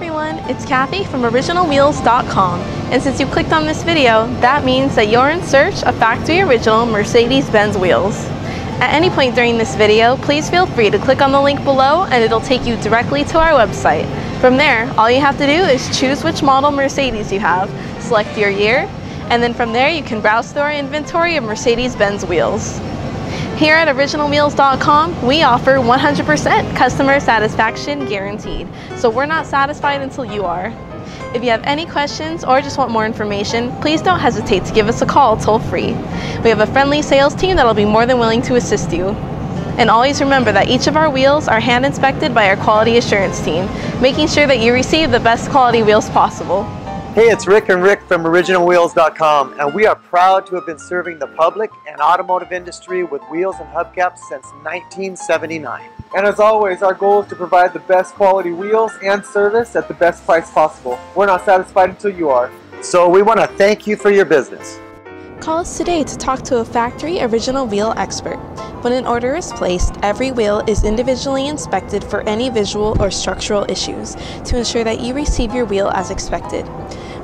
everyone, it's Kathy from OriginalWheels.com, and since you clicked on this video, that means that you're in search of factory original Mercedes-Benz wheels. At any point during this video, please feel free to click on the link below and it'll take you directly to our website. From there, all you have to do is choose which model Mercedes you have, select your year, and then from there you can browse through our inventory of Mercedes-Benz wheels. Here at OriginalWheels.com, we offer 100% customer satisfaction guaranteed, so we're not satisfied until you are. If you have any questions or just want more information, please don't hesitate to give us a call toll free. We have a friendly sales team that'll be more than willing to assist you. And always remember that each of our wheels are hand inspected by our quality assurance team, making sure that you receive the best quality wheels possible. Hey, it's Rick and Rick from OriginalWheels.com, and we are proud to have been serving the public and automotive industry with wheels and hubcaps since 1979. And as always, our goal is to provide the best quality wheels and service at the best price possible. We're not satisfied until you are. So we want to thank you for your business. Call us today to talk to a factory original wheel expert. When an order is placed, every wheel is individually inspected for any visual or structural issues to ensure that you receive your wheel as expected.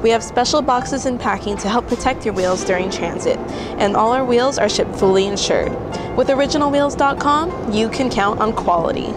We have special boxes and packing to help protect your wheels during transit, and all our wheels are shipped fully insured. With OriginalWheels.com, you can count on quality.